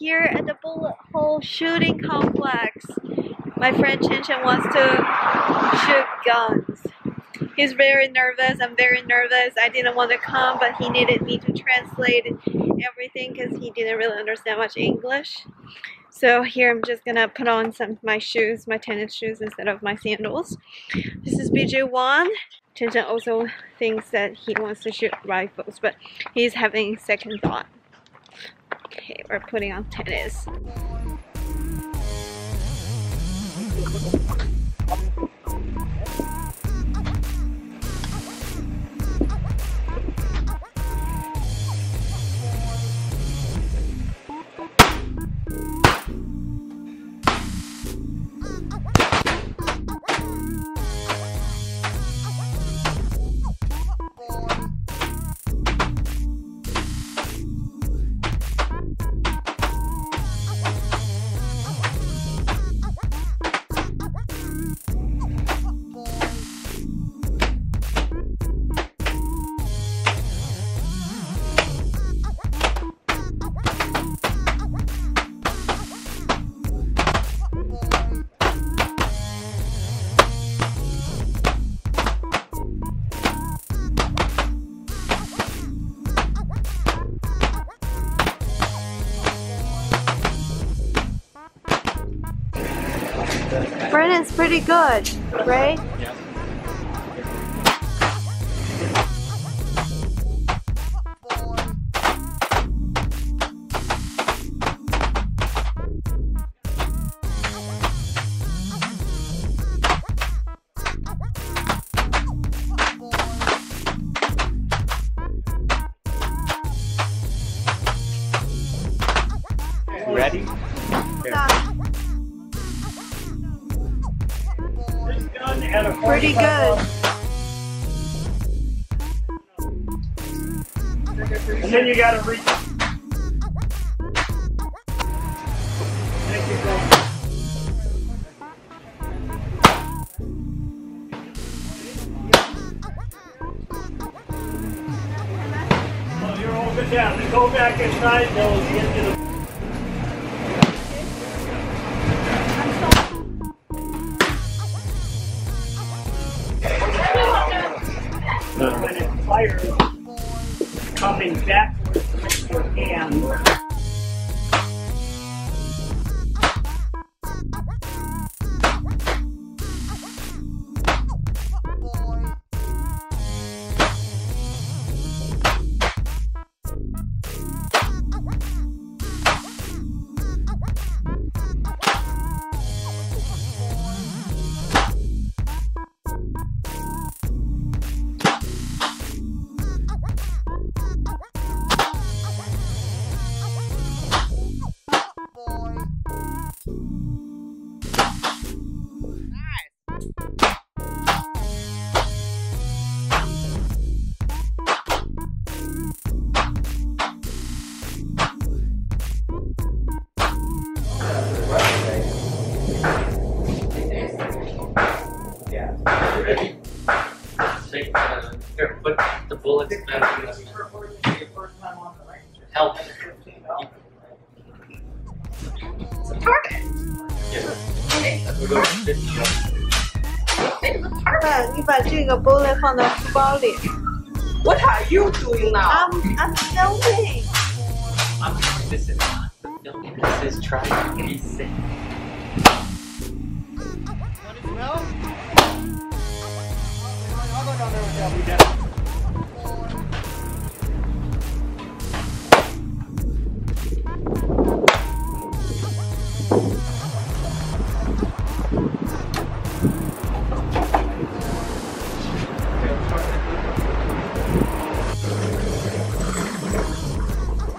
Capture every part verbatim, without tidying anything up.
here at the bullet hole shooting complex. My friend Chen Chen wants to shoot guns. He's very nervous. I'm very nervous. I didn't want to come, but he needed me to translate everything because he didn't really understand much English. So here I'm just gonna put on some of my shoes, my tennis shoes instead of my sandals. This is B J Wan. Chen Chen also thinks that he wants to shoot rifles, but he's having second thought. Okay, we're putting on tennis. Brennan's pretty good, right? Yeah. Ready? Yeah. Pretty good. And then you gotta reach. Thank you, bro. Well, you're all good down. Then go back inside, those get to the. When it fires, coming backwards with your hand. Ready? Take the, here, put the bullets back in the help. It's a target. Yeah. Hey, we're going to sit here. It's a target. You put this bullet in the body. What are you doing now? I'm, I'm filming. I'm filming. This is not filming. This is trying to be safe. Want to smell?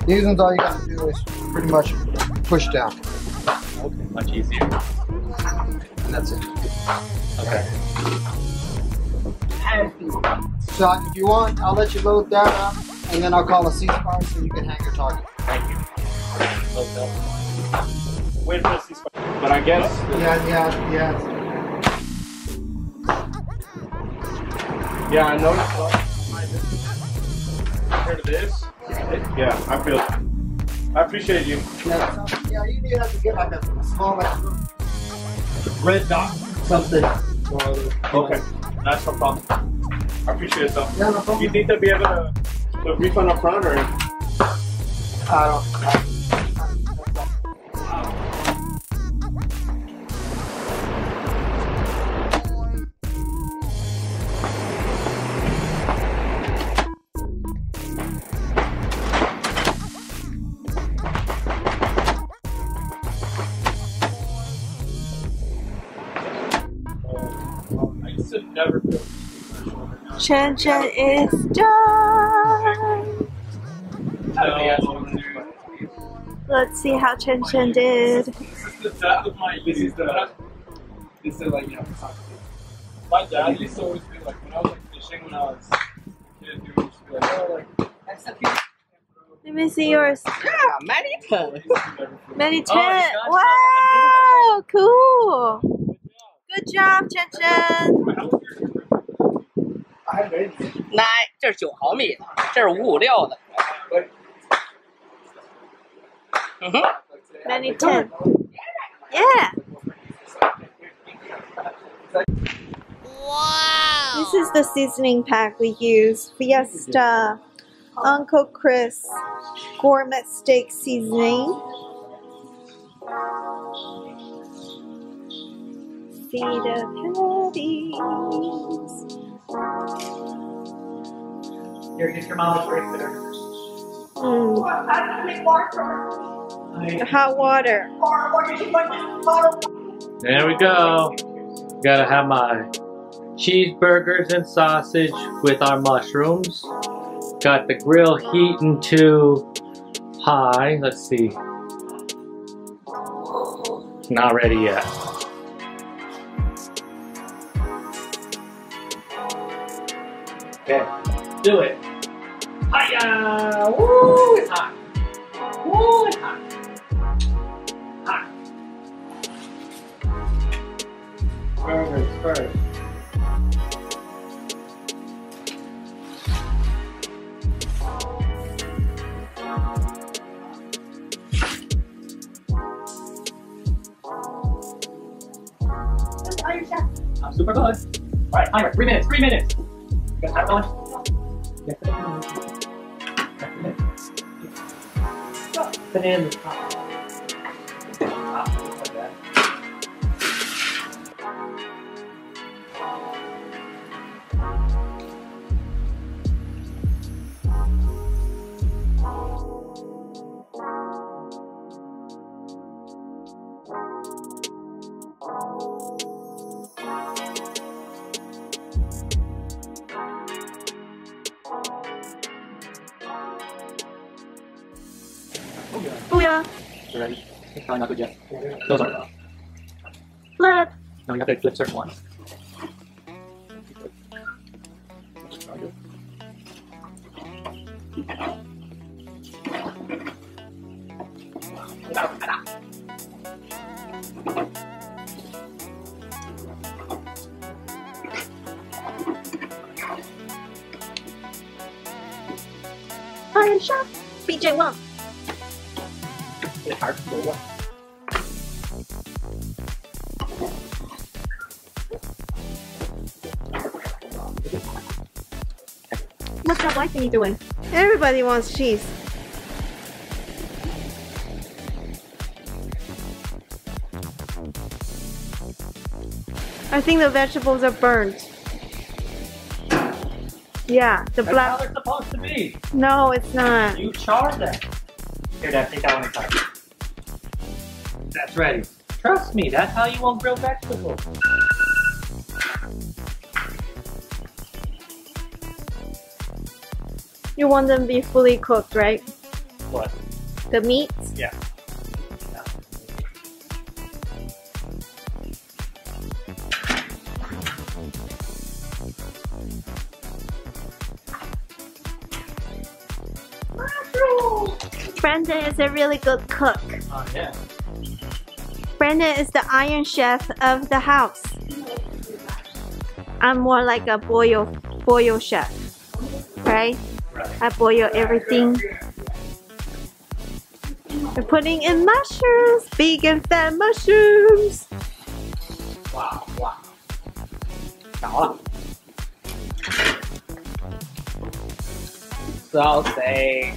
These ones, all you got to do is pretty much push down. Okay, much easier. And that's it. Okay. So if you want, I'll let you load that up, and then I'll call a ceasefire so you can hang your target. Thank you. Okay. Wait for a ceasefire. But I guess... Yeah, yeah, yeah. Yeah, I noticed. Compared to this, yeah, I feel... I appreciate you. Yeah, yeah, you need to have to get like a small, like, red dot, something. Okay, that's no problem. I appreciate it though. Yeah, no problem. You think they'll be able to, to refund up front or? I don't know. Chen Chen is done! Let's see how Chen Chen did. This is the dad of my This is the, this is the, like, you know, my dad used to always be like, when I was like fishing when I was a kid, dude, used to be like, oh, like, let me see yours. Yeah, many times. Many times. Wow, cool. Good job, Chen Chen. 那这是九毫米的，这是五五六的。嗯哼。Many ten. Yeah. Wow. This is the seasoning pack we use: Fiesta, Uncle Chris, Gourmet Steak Seasoning, Feta Patties. Here, get your mama's right there. Mm. I have to take water from her. Hot water. There we go. Gotta have my cheeseburgers and sausage with our mushrooms. Got the grill heating to high. Let's see. Not ready yet. Okay, do it. Hiya! Woo! It's hot. Woo! It's hot. Hot. Burgers first. I'm super close. All right, timer. Three minutes. Three minutes. You got that one? You got that one? Put it in the top. Like that. Booyah! You're ready? Oh, not good yet. Those aren't enough. Flip! No, you have to flip certain ones. I am shocked! B J Wong! It's hard to do one. What's that liking you doing? Everybody wants cheese. I think the vegetables are burnt. Yeah, the black. That's how they're supposed to be. No, it's not. You char them. Here, Dad, take that one inside. That's ready. Trust me, that's how you won't grill vegetables. You want them to be fully cooked, right? What? The meat? Yeah. yeah. Brandon is a really good cook. Oh, yeah. Brandon is the Iron Chef of the house. I'm more like a boil, boil chef, right? right? I boil everything. We're putting in mushrooms, big and fat mushrooms. Wow, wow. So they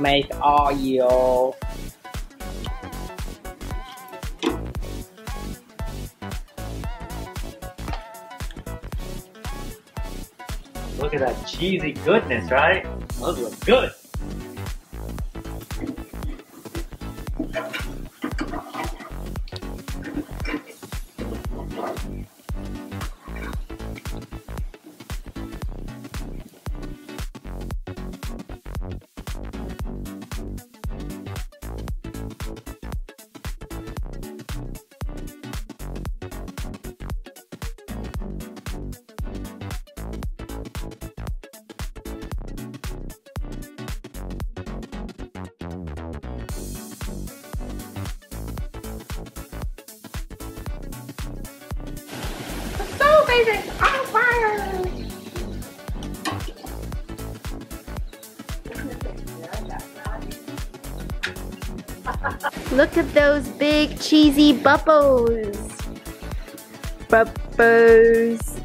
make oil. Look at that cheesy goodness, right? Those look good. It's on fire! Look at those big cheesy bubbles! Bubbles!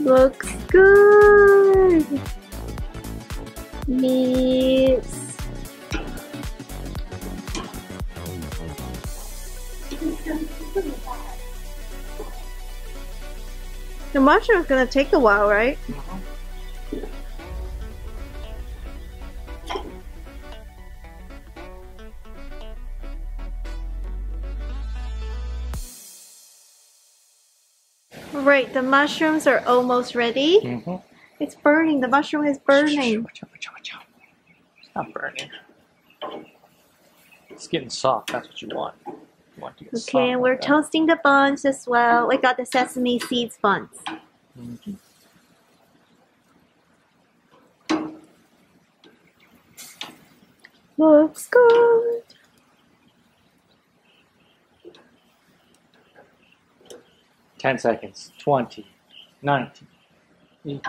Looks good! Yes! The mushroom is gonna take a while, right? Mm-hmm. Right, the mushrooms are almost ready. Mm-hmm. It's burning. The mushroom is burning. It's not burning. It's getting soft. That's what you want. Okay, and we're like toasting the buns as well. We got the sesame seeds buns. Mm-hmm. Looks good. Ten seconds. Twenty. Nineteen. eighteen.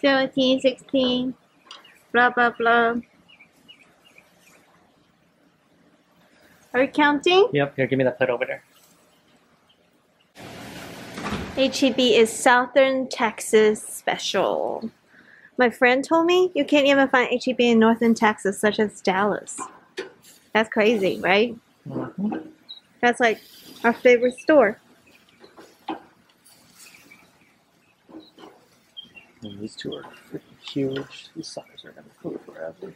Seventeen, sixteen. Blah blah blah. Are you counting? Yep, here, give me that plate over there. H E B is Southern Texas special. My friend told me you can't even find H E B in Northern Texas, such as Dallas. That's crazy, right? Mm-hmm. That's like our favorite store. And these two are freaking huge. These suckers are gonna cook forever.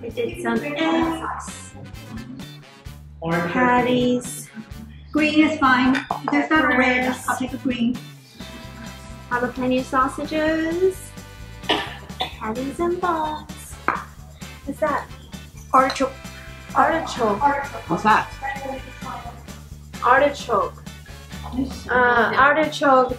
We did some eggs, patties. Green is fine. If there's not red, I'll take a green. Jalapeno sausages, patties and balls. What's that? Artichoke. Artichoke. Artichoke. What's that? Artichoke. Uh, artichoke.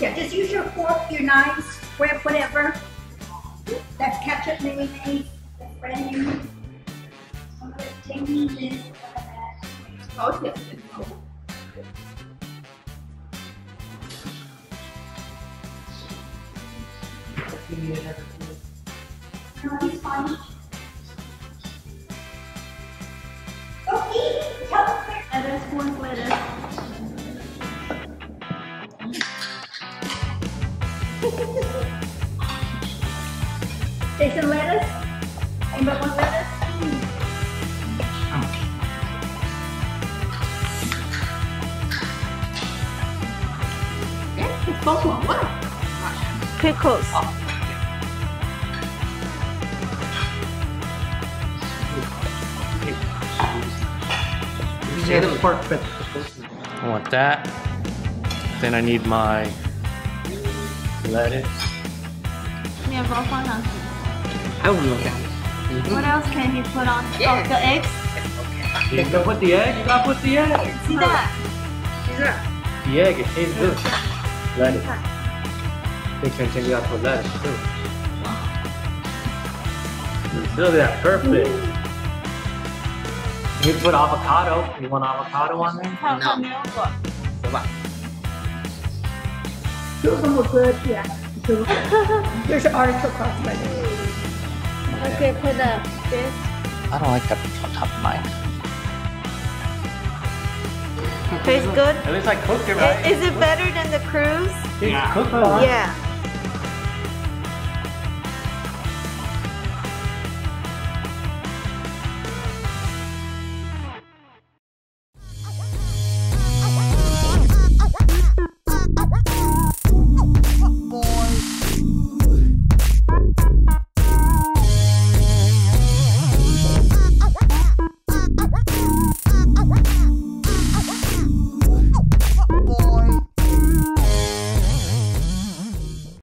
Yeah, just use your fork, your knives, grab whatever. That's ketchup, mayonnaise, that's brand new. I'm gonna take these. Oh, yes, it's cool. No, he's fine. Go eat! Tell us where. Lettuce, corn, lettuce. There's some lettuce. Anybody want lettuce? Yeah, it's both of what? Pickles. Oh. I want that. Then I need my lettuce. Yeah, both on us. I will look at it. What else can you put on? Yeah. Oh, the eggs? Okay. You gotta put the egg. You gotta put the egg. See that? See that? The egg. It tastes good. Lettuce. I think Chen Chen gotta put lettuce too. Look at that. Perfect. Ooh. You put avocado. You want avocado on there? No. No. Come on. Yeah. There's an artichoke cross by there. Okay, put the this. I don't like that on top of mine. Tastes good? At least I cooked it right. Is it better than the cruise? Yeah. Yeah.